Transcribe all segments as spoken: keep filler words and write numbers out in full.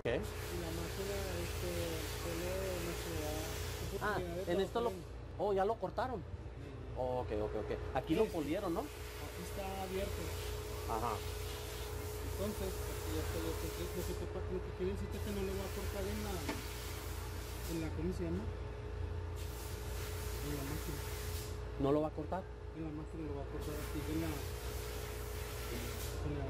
Okay. La máquina este, solo ah, en esto lo... Oh, ya lo cortaron. Oh, ok, ok, ok. Aquí es, lo pulieron, ¿no? Aquí está abierto. Ajá. Entonces, lo que quiere decir es que no le va a cortar en la... En la ¿cómo se llama? En la máquina. ¿No lo va a cortar? En la máquina lo va a cortar aquí, en la... En la...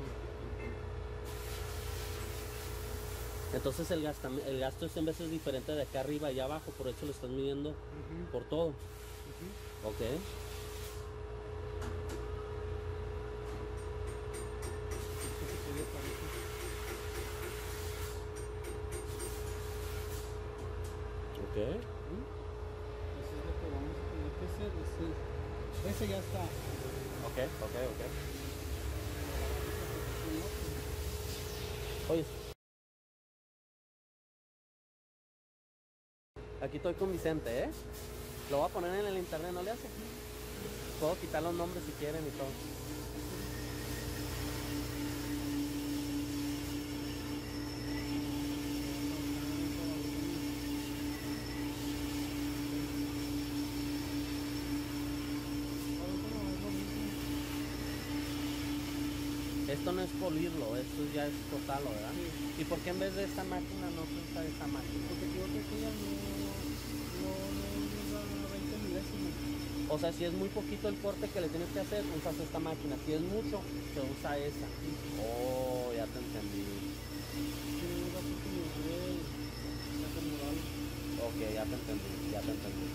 Entonces el gasto, el gasto es en veces diferente de acá arriba y abajo, por eso lo estás midiendo uh-huh. por todo. Uh-huh. Ok. Ok. Eso es lo que vamos a tener que hacer. Ese ya está. Ok, ok, ok. Oye. Aquí estoy con Vicente, ¿eh? Lo voy a poner en el internet, ¿no le hace? Puedo quitar los nombres si quieren y todo. Esto no es polirlo, esto ya es cortarlo, ¿verdad? Sí. ¿Y por qué en vez de esta máquina no se usa esta máquina? Porque creo que aquí ya no da veinte milésimas. O sea, si es muy poquito el corte que le tienes que hacer, usas esta máquina. Si es mucho, se usa esa. Sí. Oh, ya te entendí. Ok, ya te entendí, ya te entendí.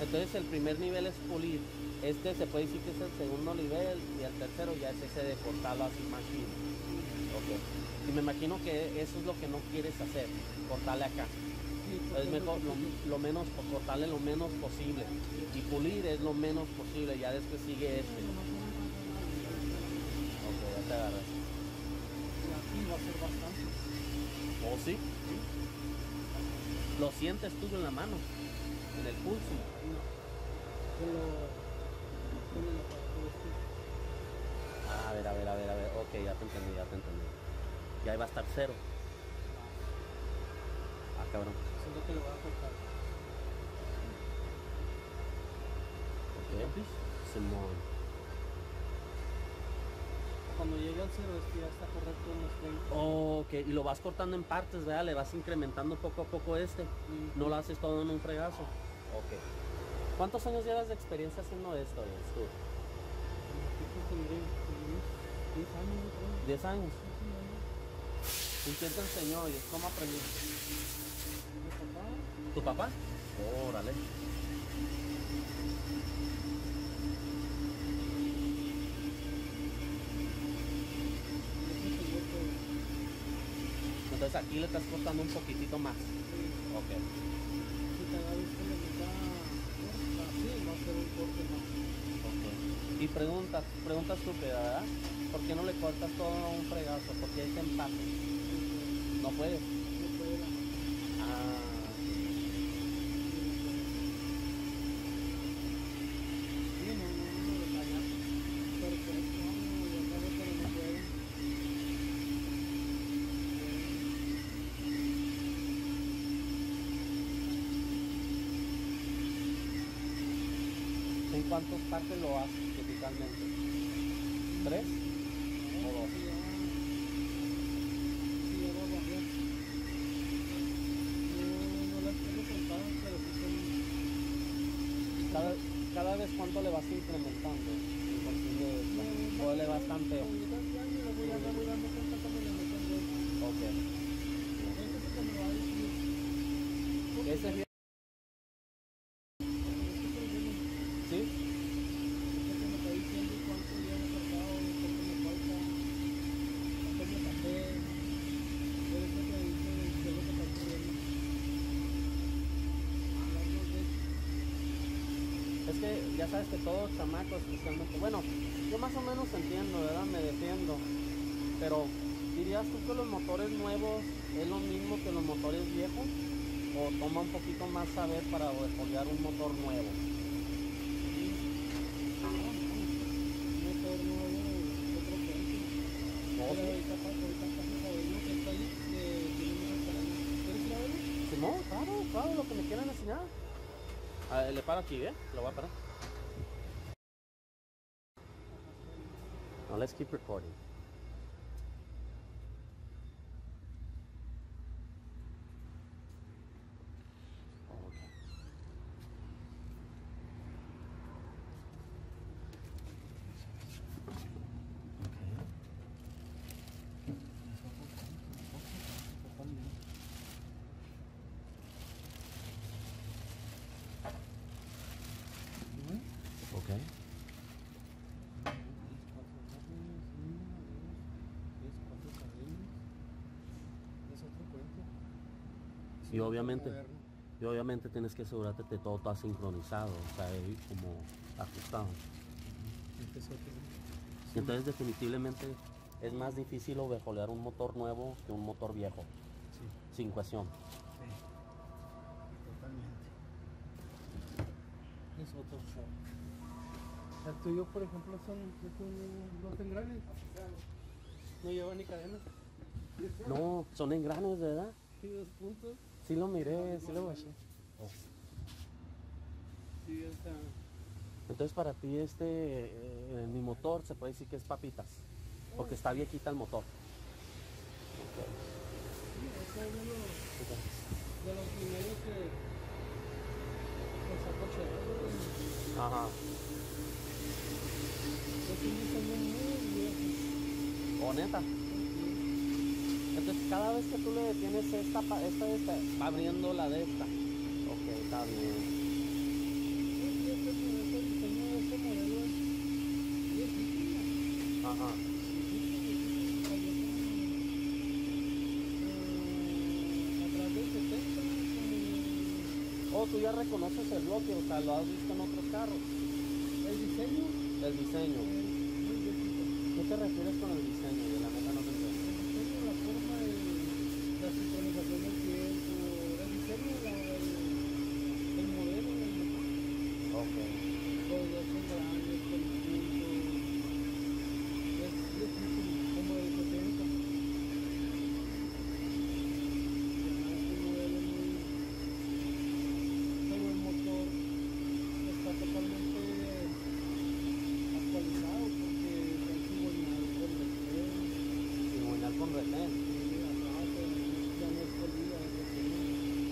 Entonces el primer nivel es pulir. Este se puede decir que es el segundo nivel y el tercero ya es ese de cortarlo así machino. Ok. Y me imagino que eso es lo que no quieres hacer, cortarle acá. Es mejor lo, lo menos, cortarle lo menos posible. Y pulir es lo menos posible, ya después sigue este. Ok, ya te agarré. Aquí va a ser bastante. ¿O sí? ¿Lo sientes tú en la mano? ¿En el pulso? No. A ver, a ver, a ver, a ver, ok, ya te entendí, ya te entendí. Y ahí va a estar cero. Ah, cabrón. Siento que lo voy a cortar. Ok, se mueve. Cuando llegue al cero es que ya está correcto en los treinta. Ok, y lo vas cortando en partes, ¿verdad? Le vas incrementando poco a poco este. Mm. No lo haces todo en un fregazo. Ok. ¿Cuántos años llevas de experiencia haciendo esto? diez años. ¿Y quién te enseñó? ¿Y cómo aprendiste? Mi papá. ¿Tu papá? Órale. Entonces aquí le estás cortando un poquitito más. Ok. Sí, va a ser un corte más. Okay. Y preguntas, preguntas estúpida, ¿verdad? ¿Por qué no le cortas todo un fregazo? ¿Por qué este empate? Sí. ¿No puedes? No puedo. Ah. Sí, no, no, no me detallas. Perfecto, no me detallas, pero no puedo. ¿En cuántas partes lo haces típicamente? ¿Tres? ¿O dos? Sí, yo lo hago bien. No las tengo cortadas, pero sí son... ¿Cada vez cuánto le vas incrementando? ¿O le vas tanto? Ok. Ese es bien. Es que ya sabes que todos chamacos, especialmente, bueno, yo más o menos entiendo, ¿verdad? Me defiendo. Pero, ¿dirías tú que los motores nuevos es lo mismo que los motores viejos? ¿O toma un poquito más saber para descolgar un motor nuevo? Un motor nuevo, yo creo que... claro, claro, lo que me quieran enseñar. A ver, le paro aquí, ¿eh? Lo voy a parar. Now let's keep recording. Y obviamente, y obviamente tienes que asegurarte que todo está sincronizado, o sea, ahí como ajustado. Entonces definitivamente es más difícil overholear un motor nuevo que un motor viejo, sí. Sin cuestión. Sí, totalmente. Es otro show. El tuyo, por ejemplo, son dos engranes. No lleva ni cadena. No, son engranes, ¿verdad? Dos puntos. Sí lo miré, sí lo guaché. Oh. Sí, está. Entonces para ti este, eh, mi motor se puede decir que es papitas, porque está viejita el motor. Sí, es uno de los primeros que sacó Chevrolet. Ajá. Oh, neta. Entonces cada vez que tú le detienes esta, esta, esta, va abriendo la de esta. Ok, está bien. Ajá. Oh, tú ya reconoces el bloque, o sea, lo has visto en otros carros. ¿El diseño? El diseño. ¿Qué te refieres con el diseño? De la meta no te entiendo. La forma de la sincronización del tiempo, el diseño, el, el modelo del motor. Ok. Los dos son grandes, con el tiempo. Es difícil, como de setenta. Además, el modelo es muy. Como el motor está totalmente actualizado porque está igualado con el tren. Con retén.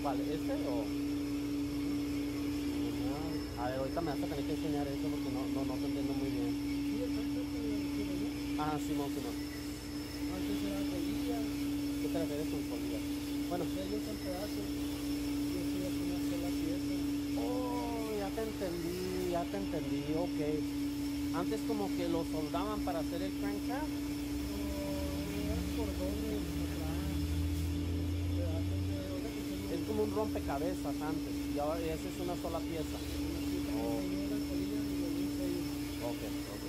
Vale, ¿este o? A ver, ahorita me vas a tener que enseñar eso porque no, no, no te entiendo muy bien. Ah, sí, no, sí, no. Antes eran colillas. ¿Qué te refieres con colillas? Bueno, ellos son pedazos. Yo soy una sola pieza. Oh, ya te entendí, ya te entendí, ok. Antes como que lo soldaban para hacer el crankshaft. Es como un rompecabezas antes, y ahora esa es una sola pieza. Oh. Ok, ok.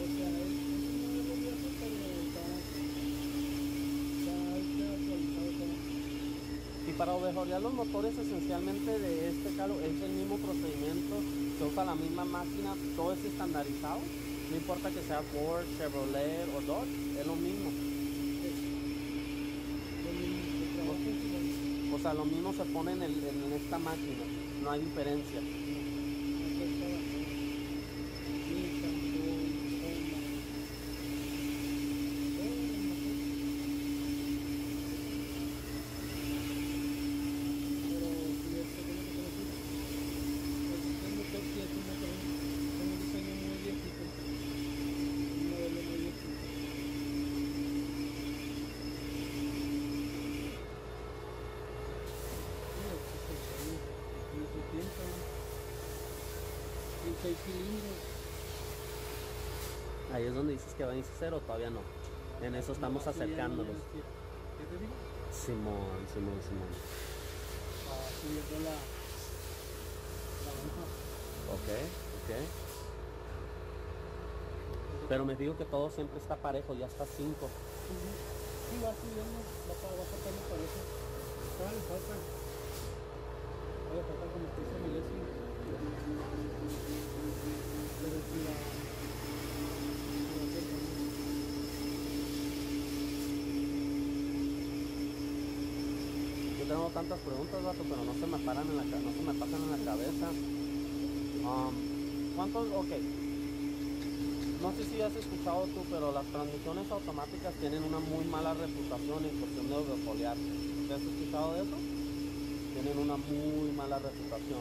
O sea, es un nuevo viejo, pero está actualizado. Y para overholear los motores esencialmente de este carro es el mismo procedimiento, se usa la misma máquina, todo es estandarizado. No importa que sea Ford, Chevrolet o Dodge, es lo mismo. O sea, lo mismo se pone en, el, en esta máquina, no hay diferencia. Ahí es donde dices que va a iniciar o todavía no. En eso estamos acercándonos. ¿Qué te digo? Simón, Simón, Simón. Para subiendo la la ok, ok. Pero me digo que todo siempre está parejo, ya está cinco. Sí, va subiendo, va para abajo también parejo. Ahora le falta. Ahora le falta como trece milésimas. Pero si la... tengo tantas preguntas, vato, pero no se me paran en la no se me pasan en la cabeza. Um, ¿Cuántos? Ok. No sé si has escuchado tú, pero las transmisiones automáticas tienen una muy mala reputación en cuestión de autofoliarse. ¿Te has escuchado de eso? Tienen una muy mala reputación.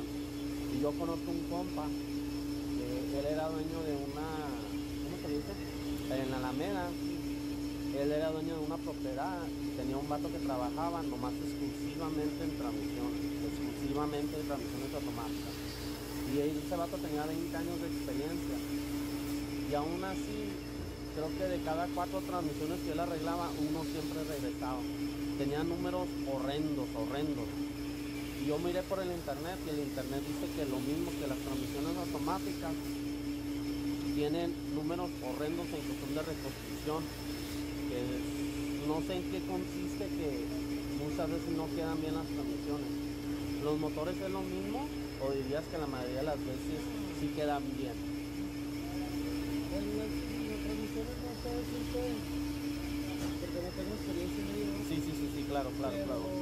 Y yo conozco un compa que él era dueño de una... ¿Cómo se dice? En la Alameda. Él era dueño de una propiedad y tenía un vato que trabajaba nomás exclusivamente en transmisiones, exclusivamente en transmisiones automáticas. Y ese vato tenía veinte años de experiencia. Y aún así, creo que de cada cuatro transmisiones que él arreglaba, uno siempre regresaba. Tenía números horrendos, horrendos. Y yo miré por el internet y el internet dice que lo mismo, que las transmisiones automáticas tienen números horrendos en cuestión de reconstrucción. Que no sé en qué consiste, que muchas veces no quedan bien las transmisiones. ¿Los motores es lo mismo o dirías que la mayoría de las veces sí quedan bien? Las transmisiones no sé decirte porque no tengo experiencia en ello. Sí, sí, sí, sí, claro, claro, pero... claro.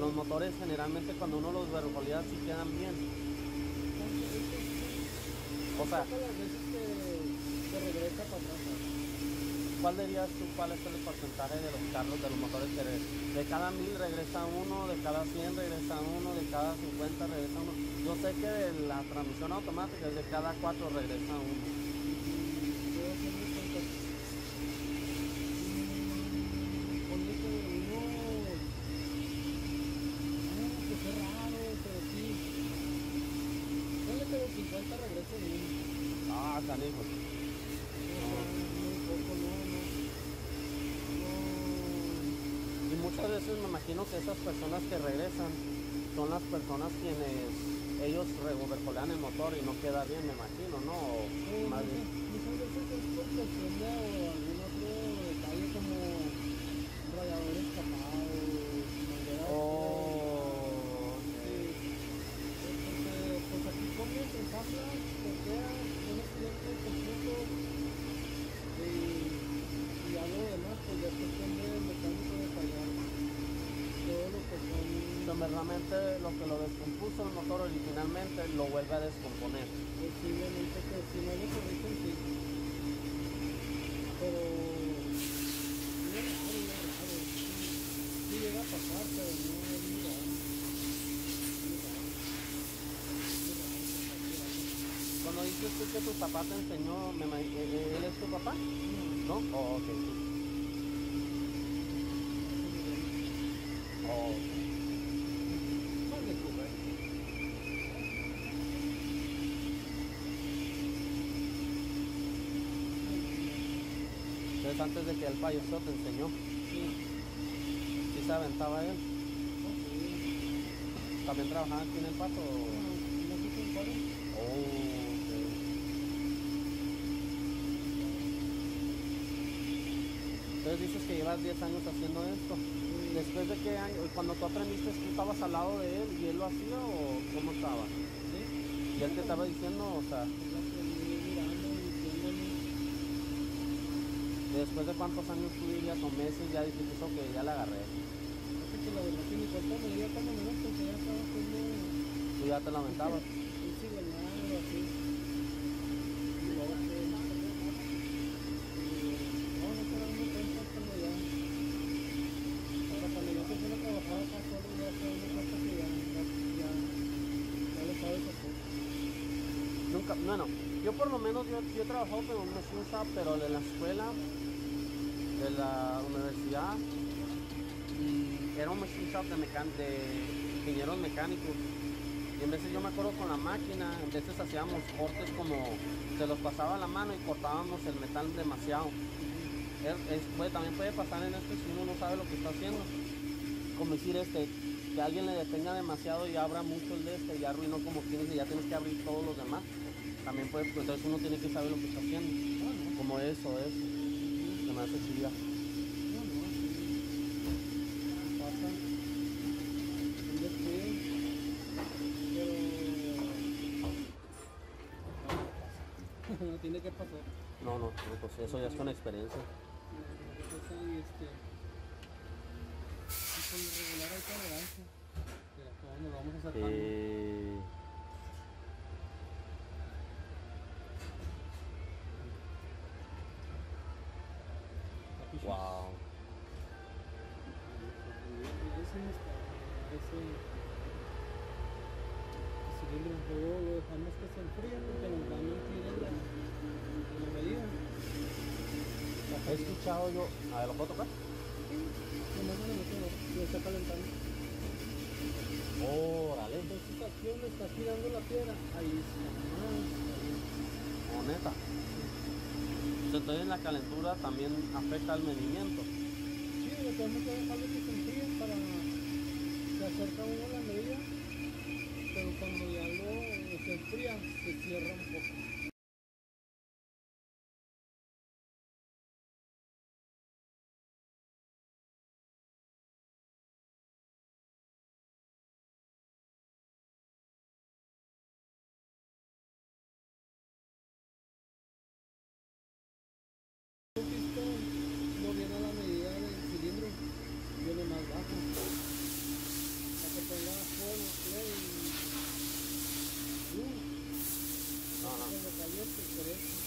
Los motores generalmente cuando uno los vergolea sí quedan bien. O sea, las veces que se regresa para atrás. ¿Cuál dirías tú, cuál es el porcentaje de los carros, de los motores que regresan? De cada mil regresa uno, de cada cien regresa uno, de cada cincuenta regresa uno. Yo sé que de la transmisión automática es de cada cuatro regresa uno. Ponle que uno... Ah, que qué raro, pero sí. Ponle que de cincuenta regresa uno. Ah, canijo. No, no, no. Y muchas veces me imagino que esas personas que regresan son las personas quienes ellos revercolean el motor y no queda bien, me imagino, ¿no? Eh, Más muchas, muchas veces es por cuestión de algún otro detalle como radiador escapado, mangueras. Oh, sí. Entonces, pues aquí comes, te ensamblas, te quedas, tienes clientes, te siento. Y, y algo demás, pues ya es cuestión de mecánico de fallar todo lo que son... Entonces, realmente lo que lo descompuso el motor originalmente lo vuelve a descomponer. Posiblemente que si no lo corrigen, sí. Pero... no, no, no, no. Sí llega a pasar, pero no es muy grave. Cuando dices tú que tu papá te enseñó, me, ¿él es tu papá? No. ¿No? Oh, ok. Oh. No te preocupes. Entonces antes de que él falleció te enseñó. Sí. ¿Sí se aventaba él? Sí. ¿También trabajaba aquí en el pato? No, no sé en cuál. Oh. Entonces dices que llevas diez años haciendo esto. Sí. ¿Después de qué año? Cuando tú aprendiste, ¿tú estabas al lado de él y él lo hacía o cómo estaba? Sí. ¿Y él te estaba diciendo? O sea... ¿Después de cuántos años tú dirías o meses ya dijiste eso que ya la agarré? Así que la verdad que mi cuerpo me diría cuando menos porque ya estaba haciendo... ¿Tú ya te lamentabas? Sí, sí, bueno, así. Y luego que... Nunca, bueno, yo por lo menos yo, yo he trabajado en una escuela, pero de la escuela, de la universidad, y era un machine shop de, de ingenieros mecánicos. Y en veces yo me acuerdo con la máquina, en veces hacíamos cortes como se los pasaba a la mano y cortábamos el metal demasiado. Es, puede, también puede pasar en esto si uno no sabe lo que está haciendo, como decir este, que alguien le detenga demasiado y abra mucho el de este y arruinó como quieres y ya tienes que abrir todos los demás. También puede, pues entonces uno tiene que saber lo que está haciendo, como eso es, se me hace chida. No, no, sí. Pasa. ¿Dónde estoy? Pero... no tiene que pasar. No, no, pues eso ya es con experiencia. Regular hay tolerancia. eh, wow. Ese cilindro luego lo dejamos que se enfríe porque nos va a mentir en la medida. ¿He escuchado yo? A ver, ¿lo puedo tocar? Sí, nomás no lo tengo, lo está calentando. Órale. En esta acción le está girando la piedra. Ahí está. Oh, neta. Entonces la calentura también afecta al medimiento. Sí, lo tenemos que dejar que se enfríe para que acerca uno a la medida, pero cuando ya lo se enfría se cierra un poco. No viene a la medida del cilindro, yo lo más bajo para que ponga fuego, fuego y luz para que lo caliente por eso.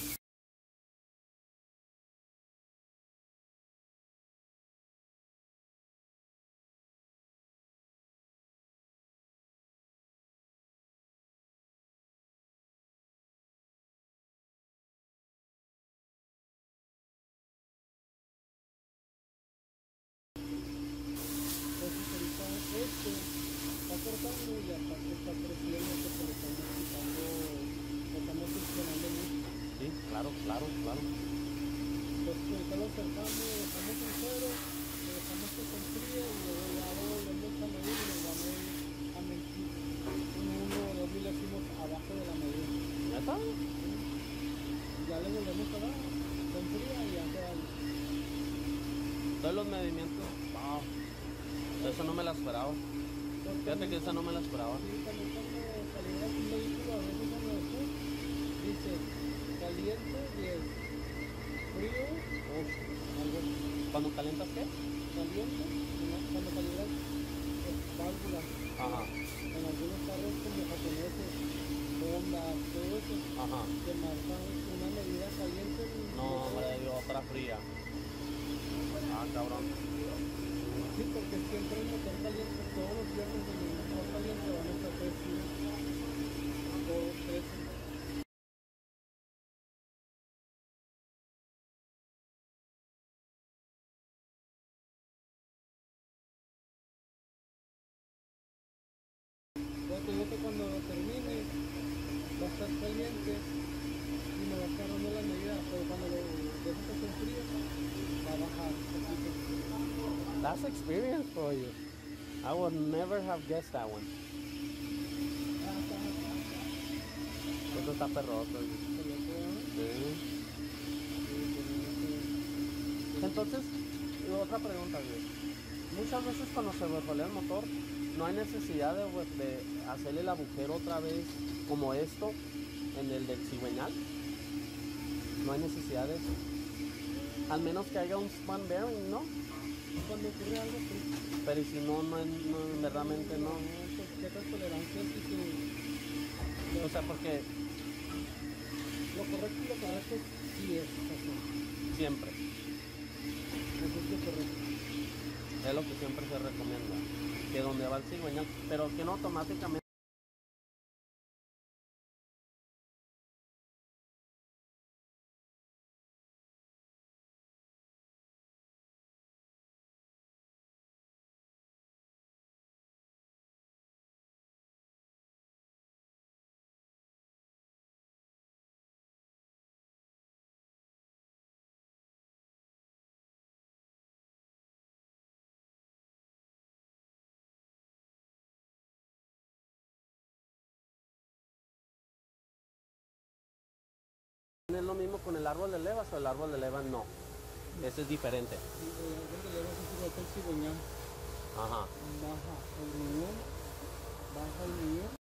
Este está cortando y aparte está creciendo porque lo estamos quitando, lo estamos funcionando mucho. Sí, claro, claro, claro. Entonces ahorita lo acercamos, lo dejamos en cero, lo dejamos que se enfríe y luego ya volvemos a medir y nos vamos a mentir un uno o dos milésimos abajo de la medida. ¿Ya está? Ya le volvemos a dar, se enfría y ya queda bien. Todos los movimientos, wow. Eso no me la esperaba. Fíjate que esa no me la esperaba. Sí, también cuando calibras un vehículo, a veces cuando después dice caliente diez, frío o algo. ¿Cuando calientas qué? Caliente, cuando calibras válvulas. Ajá. En algunos carros como japoneses, bombas, todo eso. Ajá. Te marcan una medida caliente. No, para yo, para fría. Ah, cabrón. Sí, porque siempre el motor caliente, todos los viernes en el motor caliente van a estar tres días, todos tres. Ya te digo que cuando lo termine va a estar caliente y me va a estar dando la medida, pero cuando lo dejes que se enfríe va a bajar un poquito. That's experience for you. I would never have guessed that one. Esto está perroso. Sí. Entonces, otra pregunta, güey. Muchas veces cuando se revolea el motor, no hay necesidad de, de hacerle el agujero otra vez como esto, en el del cigüeñal. No hay necesidad de eso. Al menos que haya un span bearing, ¿no? Cuando ocurre algo, sí. Pero y si no, no, no verdaderamente no. ¿Qué tal tolerancia si tú...? O sea, porque... Lo correcto y lo correcto sí es así. Siempre. Eso es lo correcto. Es lo que siempre se recomienda. Que donde va el cigüeñal, pero que no automáticamente... ¿Es lo mismo con el árbol de levas o el árbol de levas no? Ese es diferente. Sí, el árbol de levas es igual que el cigüeñal. Ajá. Baja el niño, baja el niño.